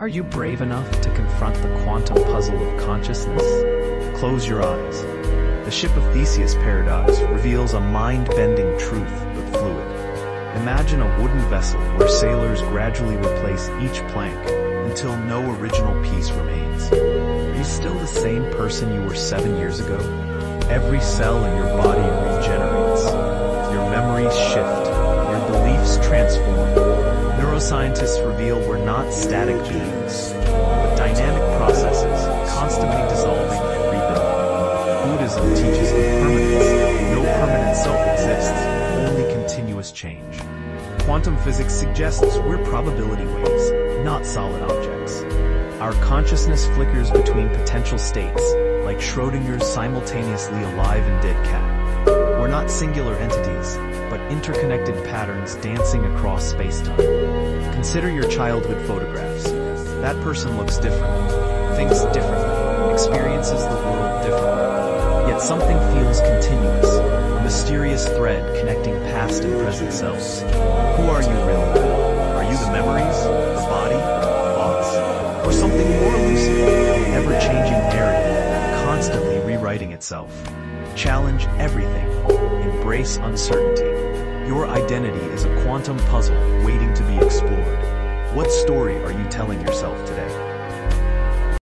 Are you brave enough to confront the quantum puzzle of consciousness? Close your eyes. The Ship of Theseus paradox reveals a mind-bending truth, but fluid. Imagine a wooden vessel where sailors gradually replace each plank until no original piece remains. Are you still the same person you were 7 years ago? Every cell in your body regenerates. Your memories shift. Your beliefs transform. Neuroscientists reveal we're not static beings, but dynamic processes, constantly dissolving and rebuilding. Buddhism teaches impermanence. No permanent self exists, only continuous change. Quantum physics suggests we're probability waves, not solid objects. Our consciousness flickers between potential states, like Schrödinger's simultaneously alive and dead cat. We're not singular entities, but interconnected patterns dancing across space-time. Consider your childhood photographs. That person looks different, thinks differently, experiences the world differently. Yet something feels continuous, a mysterious thread connecting past and present selves. Who are you really? Are you the memories, the body, the thoughts, or something more elusive, an ever-changing narrative, constantly rewriting itself? Challenge everything. Embrace uncertainty. Your identity is a quantum puzzle waiting to be explored. What story are you telling yourself today?